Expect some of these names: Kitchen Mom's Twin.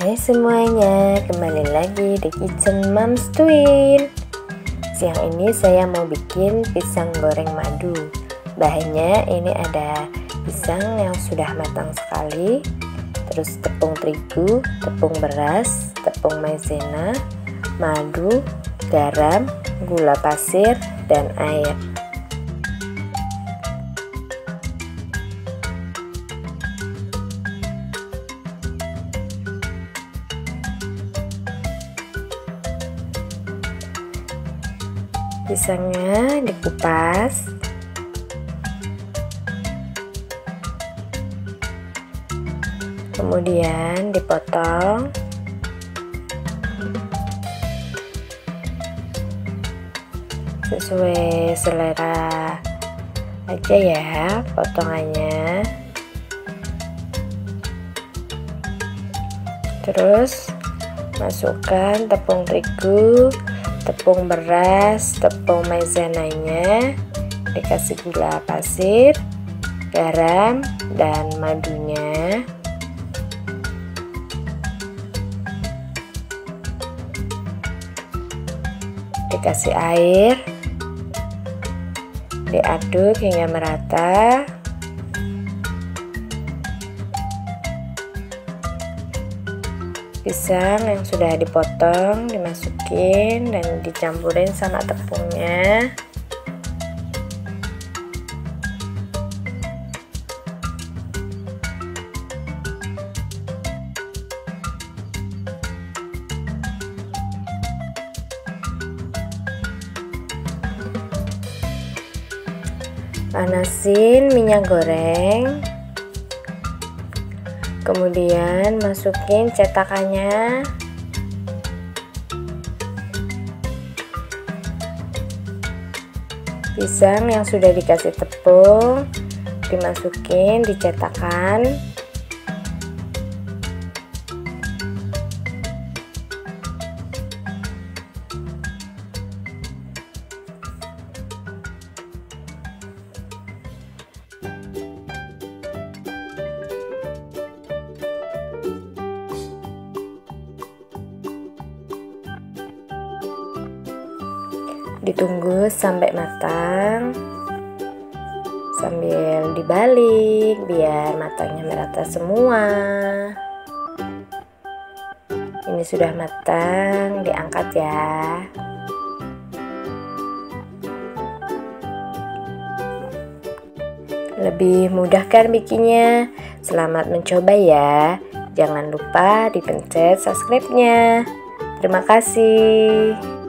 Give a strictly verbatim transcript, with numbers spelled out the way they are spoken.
Hai semuanya, kembali lagi di Kitchen Mom's Twin. Siang ini saya mau bikin pisang goreng madu. Bahannya ini ada pisang yang sudah matang sekali, terus tepung terigu, tepung beras, tepung maizena, madu, garam, gula pasir, dan air. Pisangnya dikupas. Kemudian dipotong. Sesuai selera aja ya potongannya. Terus masukkan tepung terigu, tepung beras, tepung maizenanya, dikasih gula pasir, garam, dan madunya. Dikasih air, diaduk hingga merata. Pisang yang sudah dipotong dimasukin dan dicampurin sama tepungnya. Panasin minyak goreng. Kemudian masukin cetakannya. Pisang yang sudah dikasih tepung dimasukin, dicetakan. Ditunggu sampai matang sambil dibalik biar matangnya merata semua. Ini sudah matang, diangkat ya. Lebih mudah kan bikinnya? Selamat mencoba ya. Jangan lupa dipencet subscribe-nya. Terima kasih.